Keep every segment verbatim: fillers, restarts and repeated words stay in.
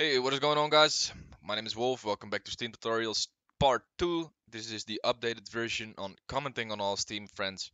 Hey, what is going on, guys? My name is Wolf. Welcome back to Steam Tutorials Part two. This is the updated version on commenting on all Steam Friends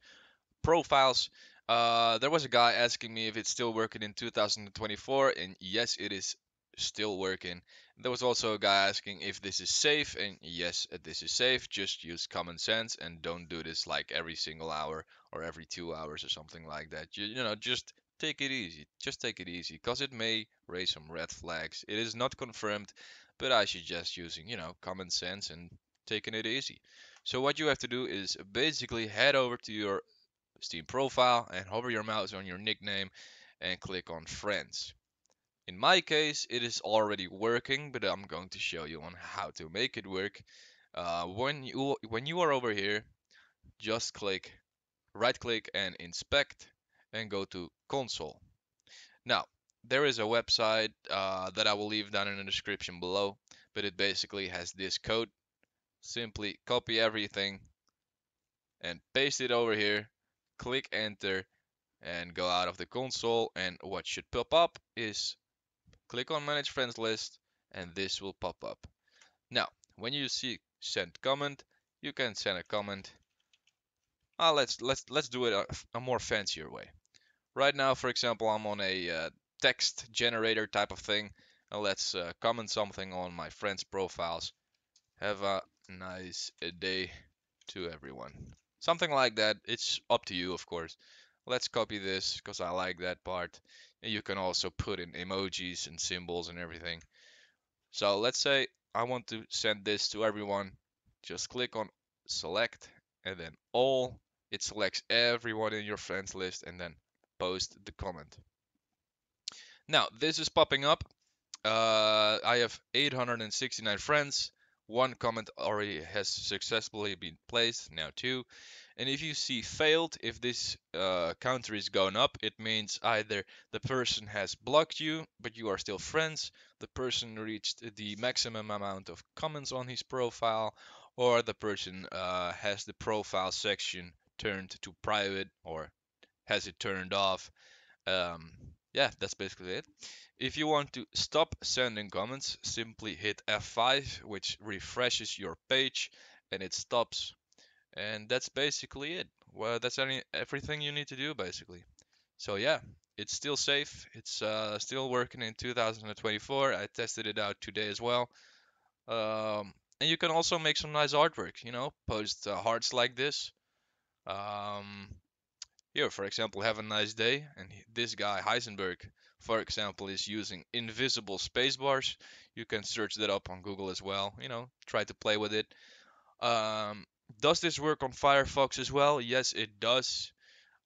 profiles. Uh, there was a guy asking me if it's still working in two thousand twenty-four, and yes, it is still working. There was also a guy asking if this is safe, and yes, this is safe. Just use common sense and don't do this like every single hour or every two hours or something like that. You, you know, just... Take it easy, just take it easy, because it may raise some red flags. It is not confirmed, but I suggest using, you know, common sense and taking it easy. So what you have to do is basically head over to your Steam profile and hover your mouse on your nickname and click on Friends. In my case, it is already working, but I'm going to show you on how to make it work. Uh, when you, when you are over here, just click, right-click and inspect, and go to console. Now, there is a website uh, that I will leave down in the description below, but it basically has this code. Simply copy everything and paste it over here, click enter, and go out of the console, and what should pop up is click on manage friends list, and this will pop up. Now, when you see send comment, you can send a comment. Ah, let's let's let's do it a, a more fancier way. Right now, for example, I'm on a uh, text generator type of thing. And let's uh, comment something on my friends' profiles. Have a nice day to everyone. Something like that. It's up to you, of course. Let's copy this because I like that part. And you can also put in emojis and symbols and everything. So let's say I want to send this to everyone. Just click on select and then all. It selects everyone in your friends list and then post the comment. Now this is popping up. Uh, I have eight hundred sixty-nine friends. One comment already has successfully been placed, now two. And if you see failed, if this uh, counter is going up, it means either the person has blocked you, but you are still friends, the person reached the maximum amount of comments on his profile, or the person uh, has the profile section turned to private or has it turned off. Um, yeah, that's basically it. If you want to stop sending comments, simply hit F five, which refreshes your page and it stops. And that's basically it. Well, that's any, everything you need to do basically. So yeah, it's still safe. It's uh, still working in two thousand twenty-four. I tested it out today as well. Um, and you can also make some nice artwork, you know, post uh, hearts like this. Um, Here, for example, have a nice day, and this guy Heisenberg, for example, is using invisible spacebars. You can search that up on Google as well, you know, try to play with it. Um, does this work on Firefox as well? Yes, it does.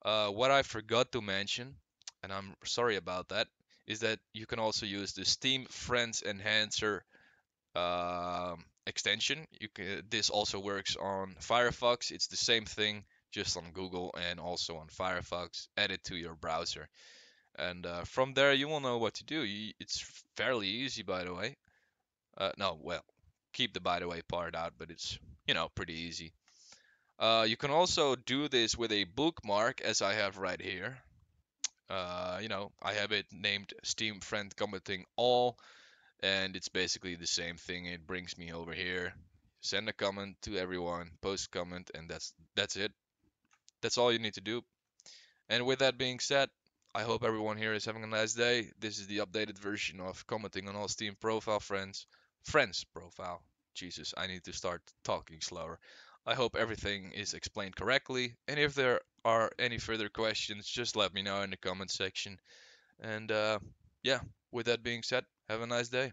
Uh, what I forgot to mention, and I'm sorry about that, is that you can also use the Steam Friends Enhancer uh, extension. You can, this also works on Firefox. It's the same thing, just on Google and also on Firefox. Add it to your browser. And uh, from there you will know what to do. You, it's fairly easy, by the way. Uh, no, well, keep the by the way part out, but it's, you know, pretty easy. Uh, you can also do this with a bookmark, as I have right here. Uh, you know, I have it named Steam Friend Commenting All, and it's basically the same thing. It brings me over here. Send a comment to everyone, post comment, and that's that's it. That's all you need to do. And with that being said, I hope everyone here is having a nice day. This is the updated version of commenting on all Steam profile friends. Friends profile. Jesus, I need to start talking slower. I hope everything is explained correctly. And if there are any further questions, just let me know in the comment section. And uh, yeah, with that being said, have a nice day.